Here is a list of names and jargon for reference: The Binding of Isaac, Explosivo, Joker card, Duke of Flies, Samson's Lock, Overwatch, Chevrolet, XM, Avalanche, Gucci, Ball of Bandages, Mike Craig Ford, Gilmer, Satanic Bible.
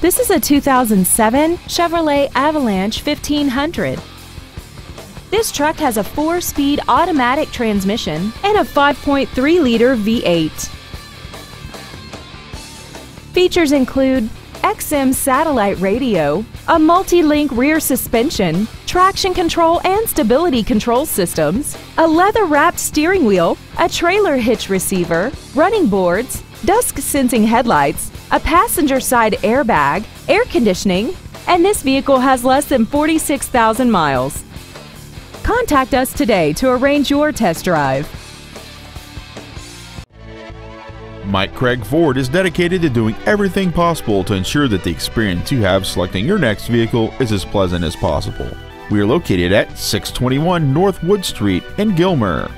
This is a 2007 Chevrolet Avalanche 1500. This truck has a 4-speed automatic transmission and a 5.3-liter V8. Features include XM satellite radio, a multi-link rear suspension, traction control and stability control systems, a leather-wrapped steering wheel, a trailer hitch receiver, running boards, dusk-sensing headlights, a passenger side airbag, air conditioning, and this vehicle has less than 46,000 miles. Contact us today to arrange your test drive. Mike Craig Ford is dedicated to doing everything possible to ensure that the experience you have selecting your next vehicle is as pleasant as possible. We are located at 621 North Wood Street in Gilmer.